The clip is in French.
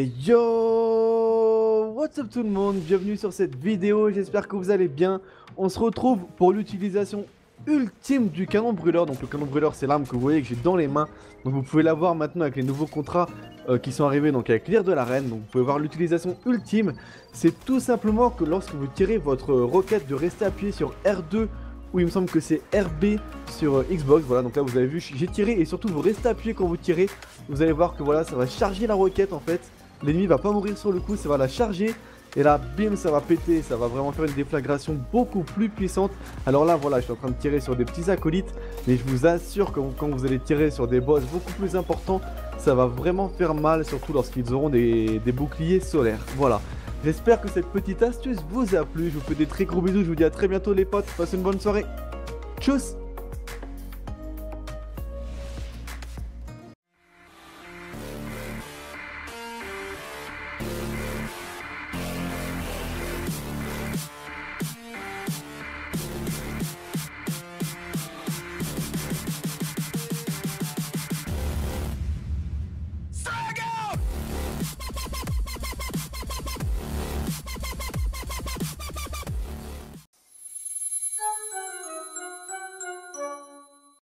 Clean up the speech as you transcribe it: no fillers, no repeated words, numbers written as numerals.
Et yo, what's up tout le monde, bienvenue sur cette vidéo, j'espère que vous allez bien. On se retrouve pour l'utilisation ultime du canon brûleur. Donc le canon brûleur, c'est l'arme que vous voyez que j'ai dans les mains. Donc vous pouvez l'avoir maintenant avec les nouveaux contrats qui sont arrivés, donc avec l'ire de la reine. Donc vous pouvez voir l'utilisation ultime. C'est tout simplement que lorsque vous tirez votre roquette, de rester appuyé sur R2, ou il me semble que c'est RB sur Xbox. Voilà, donc là vous avez vu, j'ai tiré, et surtout vous restez appuyé quand vous tirez. Vous allez voir que voilà, ça va charger la roquette en fait. L'ennemi va pas mourir sur le coup, ça va la charger. Et là, bim, ça va péter, ça va vraiment faire une déflagration beaucoup plus puissante. Alors là, voilà, je suis en train de tirer sur des petits acolytes, mais je vous assure que quand vous allez tirer sur des boss beaucoup plus importants, ça va vraiment faire mal, surtout lorsqu'ils auront des boucliers solaires. Voilà, j'espère que cette petite astuce vous a plu. Je vous fais des très gros bisous, je vous dis à très bientôt les potes. Passez une bonne soirée, tchuss.